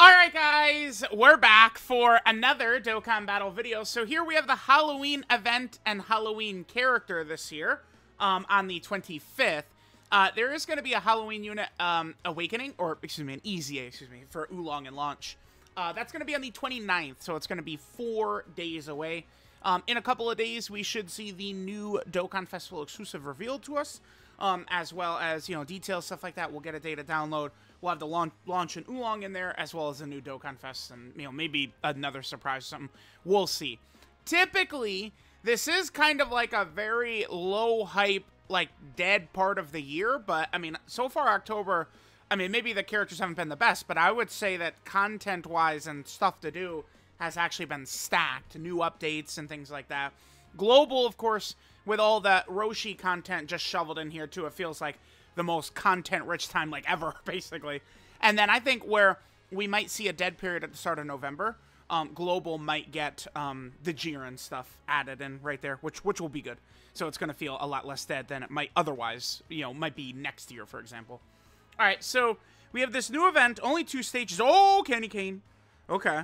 Alright guys, we're back for another Dokkan Battle video. So here we have the Halloween event and Halloween character this year, on the 25th. There is going to be a Halloween unit awakening, or excuse me, an EZA, for Oolong and launch. That's going to be on the 29th, so it's going to be 4 days away. In a couple of days, we should see the new Dokkan Festival exclusive revealed to us, as well as, you know, details, stuff like that. We'll get a day to download. We'll have the launch in Oolong in there, as well as the new Dokkan Fest, and, you know, maybe another surprise or something. We'll see. Typically, this is kind of like a very low-hype, like, dead part of the year, but, I mean, so far October, I mean, maybe the characters haven't been the best, but I would say that content-wise and stuff to do has actually been stacked. New updates and things like that. Global, of course, with all that Roshi content just shoveled in here, too. It feels like the most content-rich time, like, ever, basically. And then I think where we might see a dead period at the start of November, Global might get the Jiren stuff added in right there, which will be good. So it's going to feel a lot less dead than it might otherwise, you know, might be next year, for example. All right, so we have this new event, only 2 stages. Oh, Candy Cane. Okay.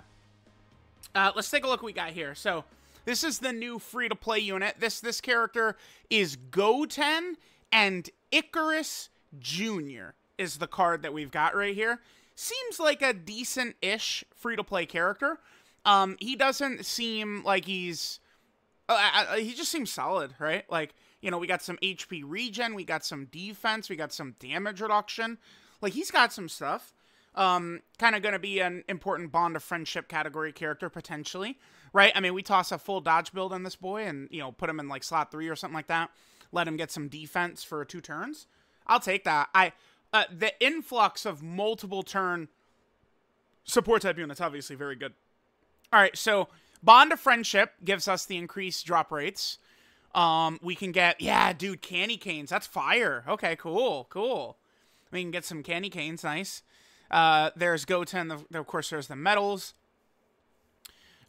Let's take a look what we got here. So this is the new free-to-play unit. This character is Goten, and Icarus Jr. is the card that we've got right here. Seems like a decent-ish free-to-play character. He doesn't seem like he's... he just seems solid, right? Like, you know, we got some HP regen, we got some defense, we got some damage reduction. Like, he's got some stuff. Kind of going to be an important Bond of Friendship category character, potentially, right? I mean, we toss a full dodge build on this boy and, you know, put him in, like, slot 3 or something like that. Let him get some defense for 2 turns. I'll take that. The influx of multiple-turn support type units, obviously, very good. All right, so Bond of Friendship gives us the increased drop rates. We can get, yeah, dude, candy canes. That's fire. Okay, cool, cool. We can get some candy canes, nice. There's Goten, of course, there's the medals.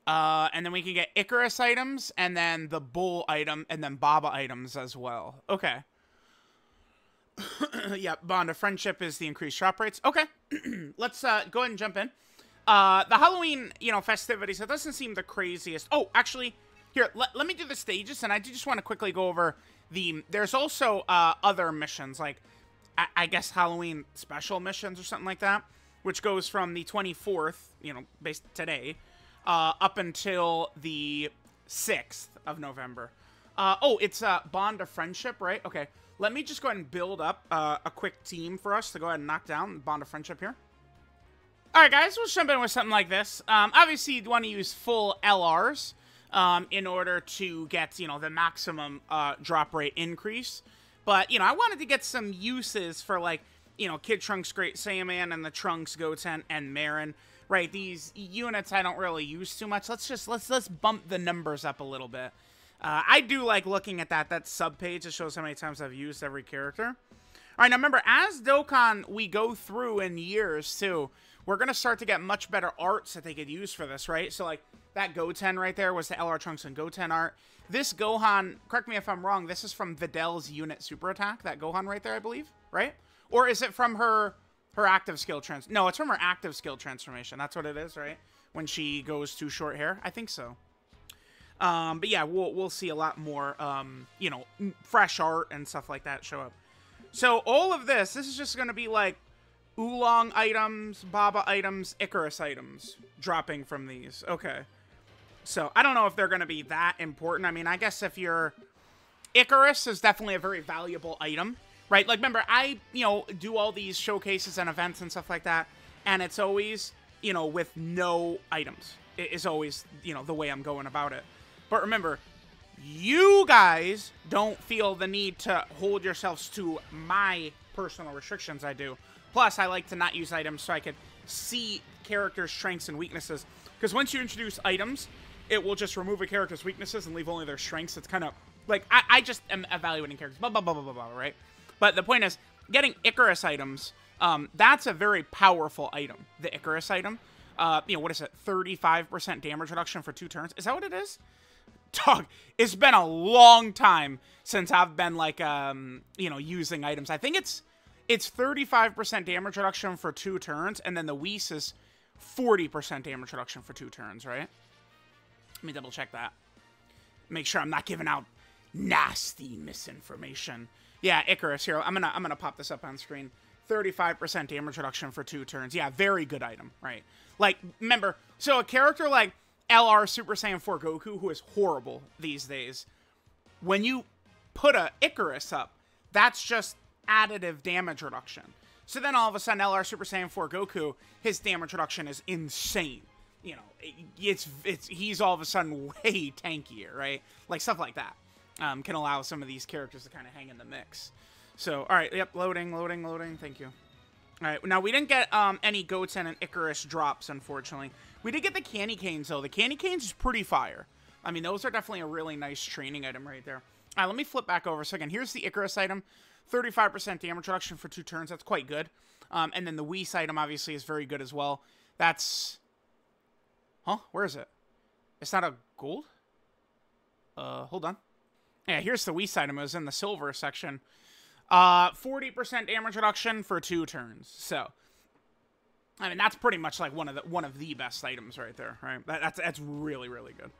And then we can get Icarus items, and then the Bull item, and then Baba items as well. Okay. Yeah, Bond of Friendship is the increased drop rates. Okay, let's go ahead and jump in. The Halloween, you know, festivities, it doesn't seem the craziest. Oh, actually, here, let me do the stages, and I do just want to quickly go over the... There's also other missions, like, I guess Halloween special missions or something like that, which goes from the 24th, you know, based today, up until the 6th of November. Oh, it's Bond of Friendship, right? Okay, let me just go ahead and build up a quick team for us to go ahead and knock down Bond of Friendship here. All right, guys, we'll jump in with something like this. Obviously, you'd want to use full LRs in order to get, you know, the maximum drop rate increase. But, you know, I wanted to get some uses for, like, you know, Kid Trunks, Great Saiyaman, and the Trunks, Goten, and Marin, right? These units I don't really use too much. Let's bump the numbers up a little bit. I do like looking at that sub-page. It shows how many times I've used every character. All right, now remember, as Dokkan, we go through in years, too, we're going to start to get much better arts that they could use for this, right? So, like, that Goten right there was the LR Trunks and Goten art. This Gohan, correct me if I'm wrong, this is from Videl's unit super attack, that Gohan right there, I believe, right? Or is it from her active skill trans... No, it's from her active skill transformation. That's what it is, right? When she goes to short hair. I think so. But yeah, we'll see a lot more, you know, fresh art and stuff like that show up. So all of this is just going to be like Oolong items, Baba items, Icarus items dropping from these. Okay. So, I don't know if they're going to be that important. I mean, I guess if you're... Icarus is definitely a very valuable item, right? Like, remember, I, you know, do all these showcases and events and stuff like that, and it's always, you know, with no items. It is always, you know, the way I'm going about it. But remember, you guys don't feel the need to hold yourselves to my personal restrictions I do. Plus, I like to not use items so I could see characters' strengths and weaknesses. Because once you introduce items... It will just remove a character's weaknesses and leave only their strengths. It's kind of like, I just am evaluating characters, blah, blah, blah, blah, blah, blah, right? But the point is, getting Icarus items, that's a very powerful item, the Icarus item. You know, what is it, 35% damage reduction for 2 turns? Is that what it is? Dog, it's been a long time since I've been, like, you know, using items. I think it's 35% damage reduction for 2 turns, and then the Whis is 40% damage reduction for 2 turns, right? Let me double check that. Make sure I'm not giving out nasty misinformation. Yeah, Icarus here. I'm gonna pop this up on screen. 35% damage reduction for 2 turns. Yeah, very good item, right? Like, remember, so a character like LR Super Saiyan 4 Goku, who is horrible these days, when you put a Icarus up, that's just additive damage reduction. So then all of a sudden, LR Super Saiyan 4 Goku, his damage reduction is insane. You know, he's all of a sudden way tankier, right? Like, stuff like that can allow some of these characters to kind of hang in the mix. So, all right, yep, loading, thank you. All right, now we didn't get any Goten and Icarus drops, unfortunately. We did get the Candy Canes, though. The Candy Canes is pretty fire. I mean, those are definitely a really nice training item right there. All right, let me flip back over. So, again, here's the Icarus item. 35% damage reduction for 2 turns. That's quite good. And then the Whis item, obviously, is very good as well. That's... Huh? Where is it? It's not a gold? Hold on. Yeah, here's the Whis item. It was in the silver section. 40% damage reduction for 2 turns. So, I mean, that's pretty much like one of the best items right there, right? That's really, really good.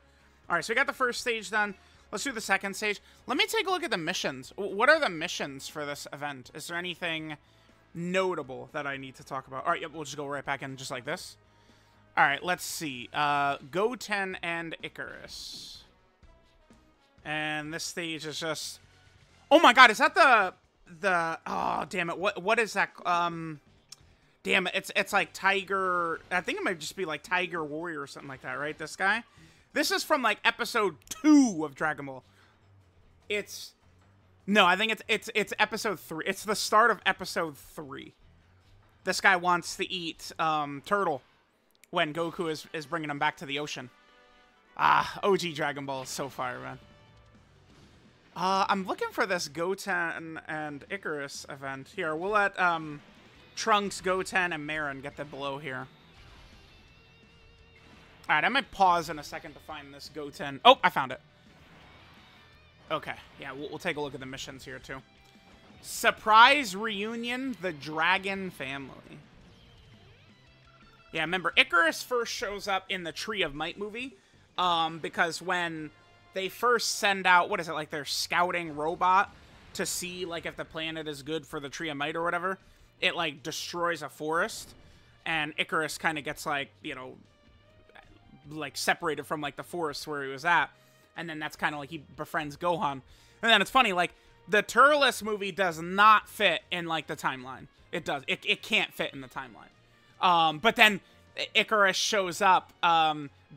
All right, so we got the first stage done. Let's do the second stage. Let me take a look at the missions. What are the missions for this event? Is there anything notable that I need to talk about? All right, yep, we'll just go right back in just like this. All right, let's see. Goten and Icarus. And this stage is just... Oh my god, is that the oh damn it, what is that? Damn it, it's like Tiger. I think it might just be like Tiger Warrior or something like that, right? This guy, this is from like episode 2 of Dragon Ball. It's no, I think it's episode 3. It's the start of episode 3. This guy wants to eat turtle when Goku is bringing him back to the ocean. Ah, OG Dragon Ball is so fire, man. I'm looking for this Goten and Icarus event. Here, we'll let Trunks, Goten, and Marin get the blow here. Alright, I might pause in a second to find this Goten. Oh, I found it. Okay, yeah, we'll take a look at the missions here, too. Surprise Reunion, the Dragon Family. Yeah, remember, Icarus first shows up in the Tree of Might movie, because when... They first send out, what is it, like their scouting robot to see, like, if the planet is good for the Tree of Might or whatever. It, like, destroys a forest, and Icarus kind of gets, like, you know, like, separated from, like, the forest where he was at. And then that's kind of like he befriends Gohan. And then it's funny, like, the Turles movie does not fit in, like, the timeline. It does. It can't fit in the timeline. But then Icarus shows up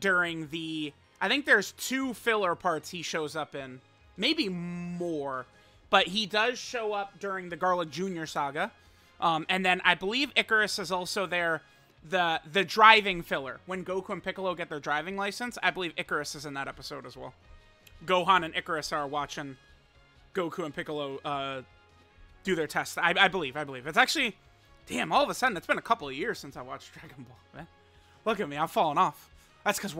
during the... I think there's 2 filler parts he shows up in. Maybe more. But he does show up during the Garlic Jr. saga. And then I believe Icarus is also there. The driving filler. When Goku and Piccolo get their driving license, I believe Icarus is in that episode as well. Gohan and Icarus are watching Goku and Piccolo do their test. I believe. It's actually... Damn, all of a sudden, it's been a couple of years since I watched Dragon Ball, man. Look at me, I'm falling off. That's because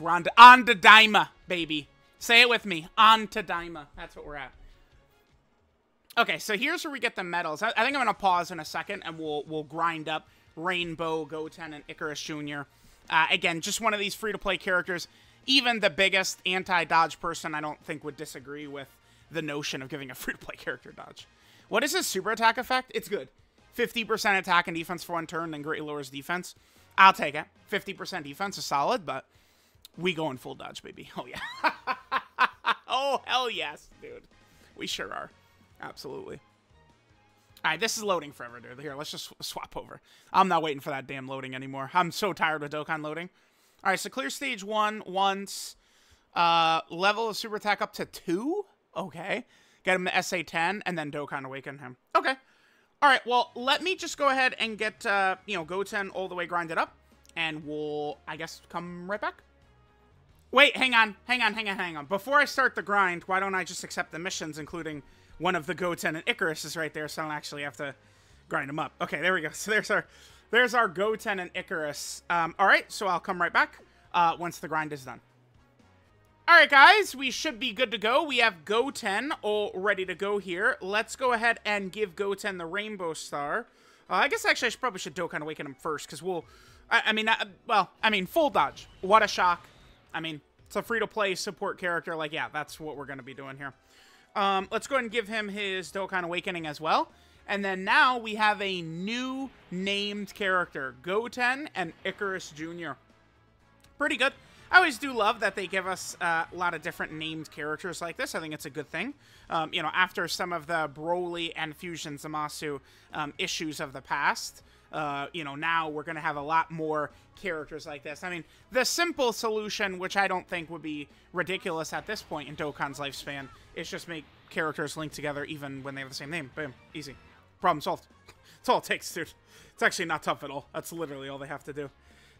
we're on to Daima, baby. Say it with me. On to Daima. That's what we're at. Okay, so here's where we get the medals. I think I'm going to pause in a second, and we'll grind up Rainbow, Goten, and Icarus Jr. Again, just one of these free-to-play characters. Even the biggest anti-dodge person, I don't think, would disagree with the notion of giving a free-to-play character dodge. What is his super attack effect? It's good. 50% attack and defense for 1 turn, then greatly lowers defense. I'll take it. 50% defense is solid, but... We going full dodge, baby. Oh, yeah. Oh, hell yes, dude. We sure are. Absolutely. All right, this is loading forever, dude. Here, let's just swap over. I'm not waiting for that damn loading anymore. I'm so tired of Dokkan loading. All right, so clear stage 1 once. Level of super attack up to 2? Okay. Get him to SA10, and then Dokkan awaken him. Okay. All right, well, let me just go ahead and get, you know, Goten all the way grinded up. And we'll, I guess, come right back. Wait, hang on. Before I start the grind, why don't I just accept the missions, including one of the Goten and Icarus is right there, so I don't actually have to grind them up. Okay, there we go. So there's our Goten and Icarus. All right, so I'll come right back once the grind is done. All right, guys, we should be good to go. We have Goten all ready to go here. Let's go ahead and give Goten the Rainbow Star. I guess actually I probably should Dokkan Awaken him first, because we'll... I mean, full dodge. What a shock. I mean, it's a free-to-play support character. Like, yeah, that's what we're going to be doing here. Let's go ahead and give him his Dokkan Awakening as well. And then now we have a new named character, Goten and Icarus Jr. Pretty good. I always do love that they give us a lot of different named characters like this. I think it's a good thing. You know, after some of the Broly and Fusion Zamasu issues of the past, you know, now we're going to have a lot more characters like this. I mean, the simple solution, which I don't think would be ridiculous at this point in Dokkan's lifespan, is just make characters linked together even when they have the same name. Boom. Easy. Problem solved. That's all it takes, dude. It's actually not tough at all. That's literally all they have to do.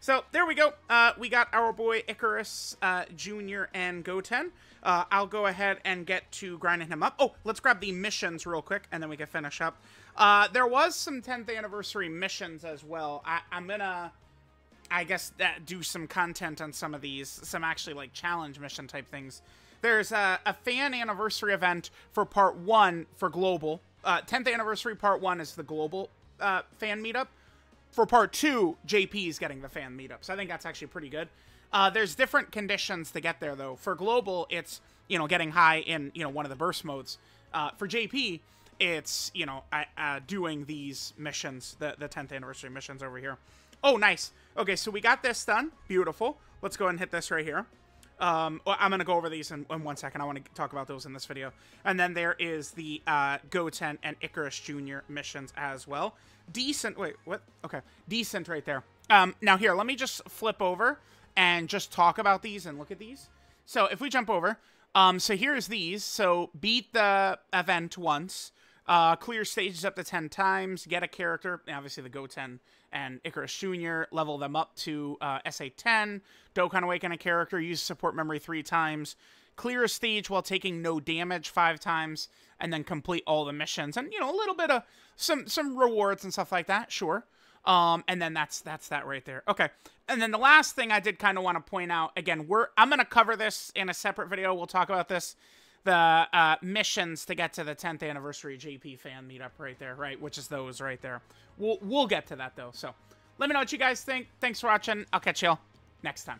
So, there we go. We got our boy Icarus Jr. and Goten. I'll go ahead and get to grinding him up. Oh, let's grab the missions real quick, and then we can finish up. There was some 10th anniversary missions as well. I'm going to, I guess, do some content on some of these. Some actually, like, challenge mission type things. There's a fan anniversary event for Part 1 for Global. 10th anniversary Part 1 is the Global fan meetup. For Part 2, JP's getting the fan meetup. So I think that's actually pretty good. There's different conditions to get there, though. For Global, it's, you know, getting high in, you know, one of the burst modes. For JP, it's, you know, doing these missions, the 10th anniversary missions over here. Oh, nice. Okay, so we got this done. Beautiful. Let's go ahead and hit this right here. I'm going to go over these in 1 second. I want to talk about those in this video. And then there is the Goten and Icarus Jr. missions as well. Decent. Wait, what? Okay. Decent right there. Now here, let me just flip over and just talk about these and look at these. So if we jump over, so here's these. So beat the event once, clear stages up to 10 times, get a character, obviously the Goten and Icarus Jr., level them up to SA10, Dokkan Awaken a character, use support memory 3 times, clear a stage while taking no damage 5 times, and then complete all the missions. And, you know, a little bit of some rewards and stuff like that, sure. And then that's that right there. Okay. And then the last thing I did kind of want to point out, again, I'm going to cover this in a separate video. We'll talk about this. The missions to get to the 10th anniversary JP fan meetup right there, right? Which is those right there. We'll get to that, though. So let me know what you guys think. Thanks for watching. I'll catch y'all next time.